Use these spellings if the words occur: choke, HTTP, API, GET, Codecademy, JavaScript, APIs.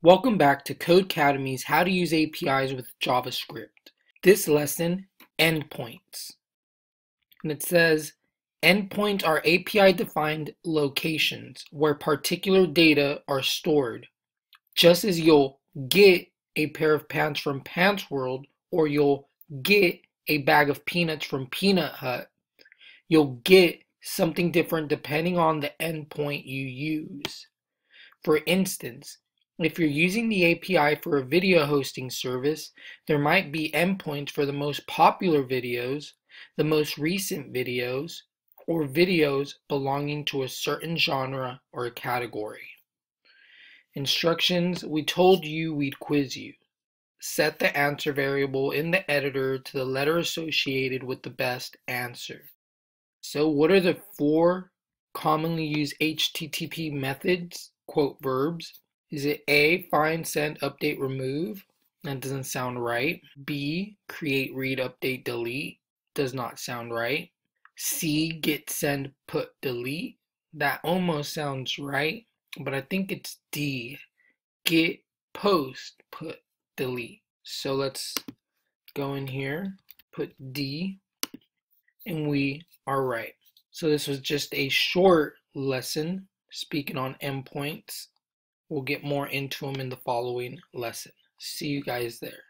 Welcome back to Codecademy's How to Use APIs with JavaScript. This lesson, endpoints. And it says, endpoints are API-defined locations where particular data are stored, just as you'll get a pair of pants from Pants World, or you'll get a bag of peanuts from Peanut Hut. You'll get something different depending on the endpoint you use. For instance, if you're using the API for a video hosting service, there might be endpoints for the most popular videos, the most recent videos, or videos belonging to a certain genre or a category. Instructions, we told you we'd quiz you. Set the answer variable in the editor to the letter associated with the best answer. So what are the 4 commonly used HTTP methods, quote verbs? Is it A, find, send, update, remove? That doesn't sound right. B, create, read, update, delete? Does not sound right. C, get, send, put, delete? That almost sounds right, but I think it's D, get, post, put, delete. So let's go in here, put D, and we are right. So this was just a short lesson speaking on endpoints. We'll get more into them in the following lesson. See you guys there.